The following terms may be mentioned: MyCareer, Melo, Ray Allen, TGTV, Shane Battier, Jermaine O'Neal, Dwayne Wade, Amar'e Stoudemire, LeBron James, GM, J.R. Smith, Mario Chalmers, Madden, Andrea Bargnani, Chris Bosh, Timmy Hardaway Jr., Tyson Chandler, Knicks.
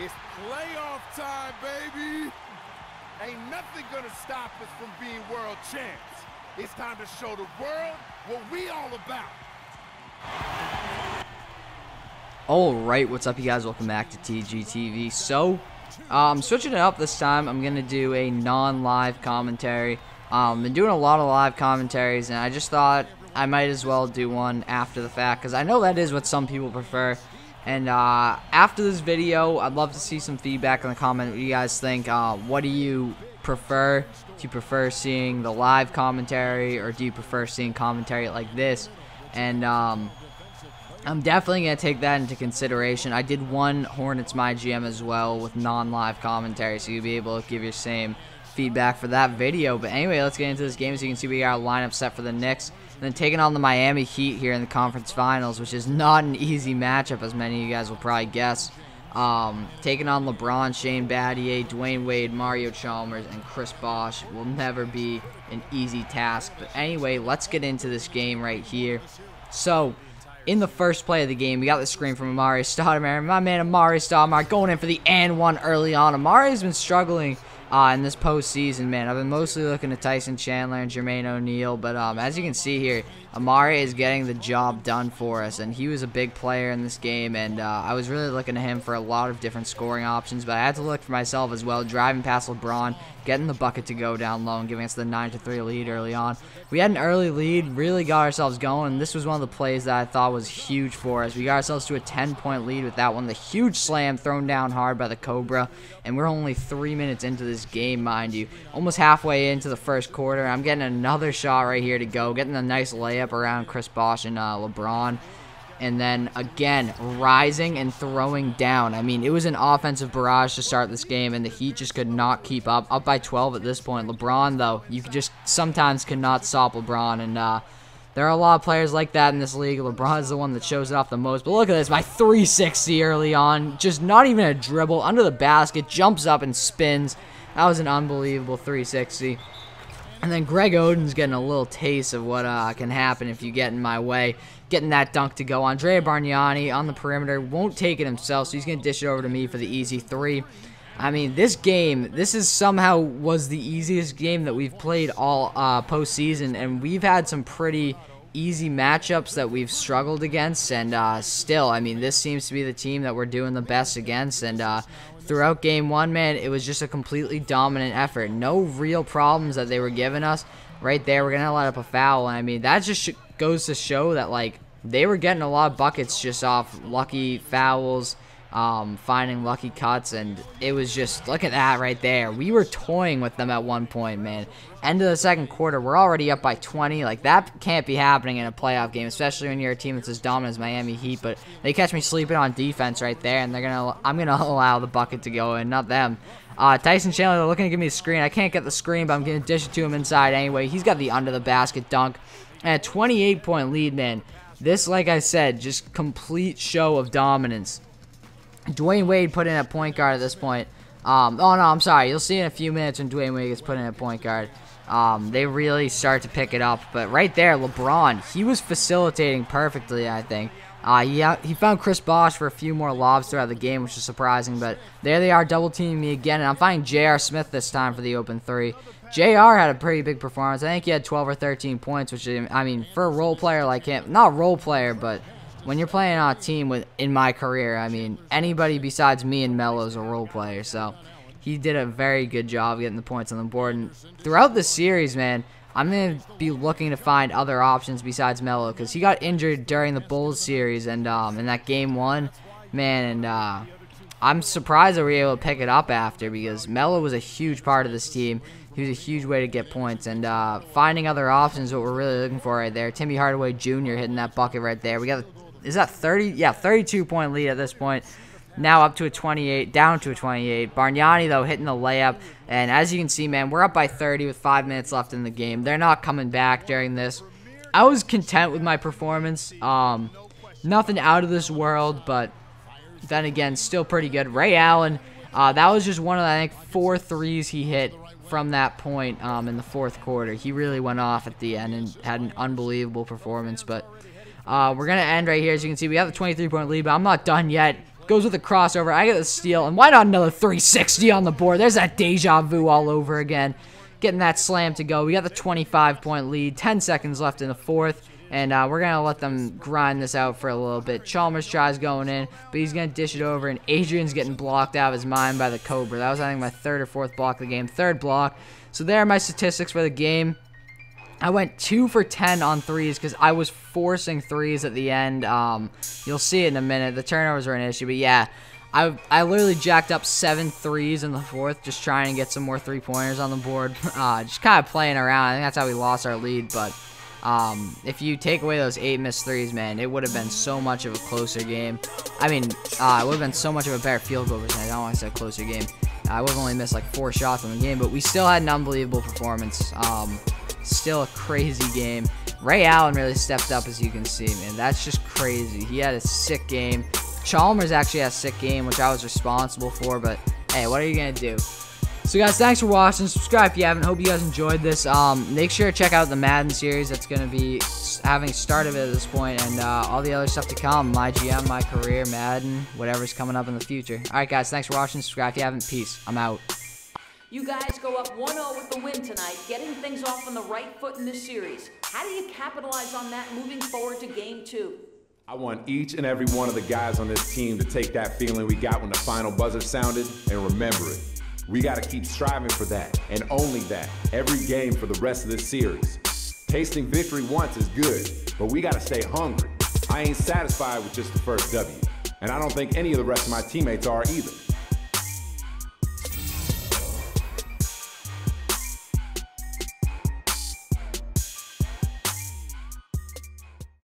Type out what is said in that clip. It's playoff time, baby. Ain't nothing gonna stop us from being world champs. It's time to show the world what we all about. Alright, what's up, you guys? Welcome back to TGTV. So, switching it up this time. I'm gonna do a non-live commentary. Been doing a lot of live commentaries, and I just thought I might as well do one after the fact, because I know that is what some people prefer. And after this video, I'd love to see some feedback in the comment. What do you guys think? What do you prefer? Do you prefer seeing the live commentary, or do you prefer seeing commentary like this? And I'm definitely going to take that into consideration. I did one Hornets My GM as well with non-live commentary, so you'll be able to give your same feedback for that video. But anyway, let's get into this game. So you can see we got our lineup set for the Knicks, and then taking on the Miami Heat here in the conference finals, which is not an easy matchup, as many of you guys will probably guess. Taking on LeBron, Shane Battier, Dwayne Wade, Mario Chalmers, and Chris Bosh will never be an easy task. But anyway, let's get into this game right here. So in the first play of the game, we got the screen from Amar'e Stoudemire. My man Amar'e Stoudemire going in for the and one early on. Amari's been struggling in this postseason, man. I've been mostly looking at Tyson Chandler and Jermaine O'Neal, but as you can see here, Amar'e is getting the job done for us, and he was a big player in this game, and I was really looking to him for a lot of different scoring options, but I had to look for myself as well, driving past LeBron, getting the bucket to go down low, and giving us the 9-3 lead early on. We had an early lead, really got ourselves going, and this was one of the plays that I thought was huge for us. We got ourselves to a 10-point lead with that one, the huge slam thrown down hard by the Cobra, and we're only 3 minutes into this game, mind you. Almost halfway into the first quarter, I'm getting another shot right here to go, getting a nice layup around Chris Bosh and LeBron. And then, again, rising and throwing down. I mean, it was an offensive barrage to start this game, and the Heat just could not keep up. Up by 12 at this point. LeBron, though, you just sometimes cannot stop LeBron. And there are a lot of players like that in this league. LeBron is the one that shows it off the most. But look at this. My 360 early on. Just not even a dribble. Under the basket. Jumps up and spins. That was an unbelievable 360. And then Greg Oden's getting a little taste of what can happen if you get in my way. Getting that dunk to go. Andrea Bargnani on the perimeter. Won't take it himself, so he's going to dish it over to me for the easy three. I mean, this game, this is somehow was the easiest game that we've played all postseason. And we've had some pretty easy matchups that we've struggled against. And still, I mean, this seems to be the team that we're doing the best against. And throughout game one, man, it was just a completely dominant effort. No real problems that they were giving us. Right there, we're going to let up a foul. And I mean, that just goes to show that, like, they were getting a lot of buckets just off lucky fouls, finding lucky cuts, and it was just, look at that right there. We were toying with them at one point, man. End of the second quarter, we're already up by 20. Like, that can't be happening in a playoff game, especially when you're a team that's as dominant as Miami Heat. But they catch me sleeping on defense right there, and I'm gonna allow the bucket to go in, not them. Tyson Chandler looking to give me a screen. I can't get the screen, but I'm gonna dish it to him inside anyway. He's got the under the basket dunk. And a 28-point lead, man. This, like I said, just complete show of dominance. Dwayne Wade put in at point guard at this point. Oh, no, I'm sorry. You'll see in a few minutes when Dwayne Wade gets put in at point guard. They really start to pick it up. But right there, LeBron, he was facilitating perfectly, I think. He found Chris Bosh for a few more lobs throughout the game, which is surprising. But there they are, double-teaming me again. And I'm finding J.R. Smith this time for the open three. J.R. had a pretty big performance. I think he had 12 or 13 points, which, I mean, for a role player like him, not role player, but when you're playing on a team with in my career, I mean, anybody besides me and Melo is a role player. So he did a very good job getting the points on the board. And throughout the series, man, I'm going to be looking to find other options besides Melo, because he got injured during the Bulls series and in that game one, man, and I'm surprised that we were able to pick it up after, because Melo was a huge part of this team. He was a huge way to get points, and finding other options is what we're really looking for right there. Timmy Hardaway Jr. hitting that bucket right there. We got, is that 30? Yeah, 32-point lead at this point. Now up to a 28, down to a 28. Bargnani, though, hitting the layup. And as you can see, man, we're up by 30 with 5 minutes left in the game. They're not coming back during this. I was content with my performance. Nothing out of this world, but then again, still pretty good. Ray Allen, that was just one of the, I think, 4 threes he hit from that point in the fourth quarter. He really went off at the end and had an unbelievable performance. But we're going to end right here. As you can see, we have the 23-point lead, but I'm not done yet. Goes with a crossover. I get the steal. And why not another 360 on the board? There's that deja vu all over again. Getting that slam to go. We got the 25-point lead. 10 seconds left in the fourth. And we're going to let them grind this out for a little bit. Chalmers tries going in, but he's going to dish it over. And Adrian's getting blocked out of his mind by the Cobra. That was, I think, my third or fourth block of the game. Third block. So there are my statistics for the game. I went 2 for 10 on threes because I was forcing threes at the end. You'll see it in a minute. The turnovers were an issue, but yeah. I literally jacked up 7 threes in the fourth, just trying to get some more three-pointers on the board. Just kind of playing around. I think that's how we lost our lead, but if you take away those 8 missed threes, man, it would have been so much of a closer game. I mean, it would have been so much of a better field goal percentage. I don't want to say closer game. I would have only missed like 4 shots in the game, but we still had an unbelievable performance. Still a crazy game. Ray Allen really stepped up, as you can see, man. That's just crazy. He had a sick game. Chalmers actually had a sick game, which I was responsible for, but hey, what are you going to do? So guys, thanks for watching. Subscribe if you haven't. Hope you guys enjoyed this. Make sure to check out the Madden series that's going to be having started at this point, and all the other stuff to come. My GM, My Career, Madden, whatever's coming up in the future. Alright guys, thanks for watching. Subscribe if you haven't. Peace. I'm out. You guys go up 1-0 with the win tonight, getting things off on the right foot in this series. How do you capitalize on that moving forward to game 2? I want each and every one of the guys on this team to take that feeling we got when the final buzzer sounded and remember it. We got to keep striving for that, and only that, every game for the rest of this series. Tasting victory once is good, but we got to stay hungry. I ain't satisfied with just the first W, and I don't think any of the rest of my teammates are either.